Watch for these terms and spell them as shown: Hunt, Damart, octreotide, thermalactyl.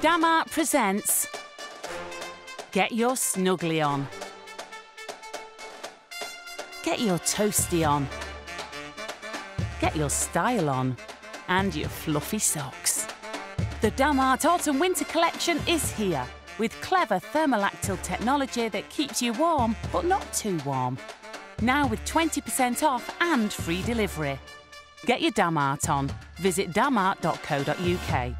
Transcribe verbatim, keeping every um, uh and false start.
Damart presents Get Your Snuggly On. Get your toasty on. Get your style on. And your fluffy socks. The Damart Autumn Winter Collection is here with clever thermalactyl technology that keeps you warm, but not too warm. Now with twenty percent off and free delivery. Get your Damart on. Visit damart dot co dot U K.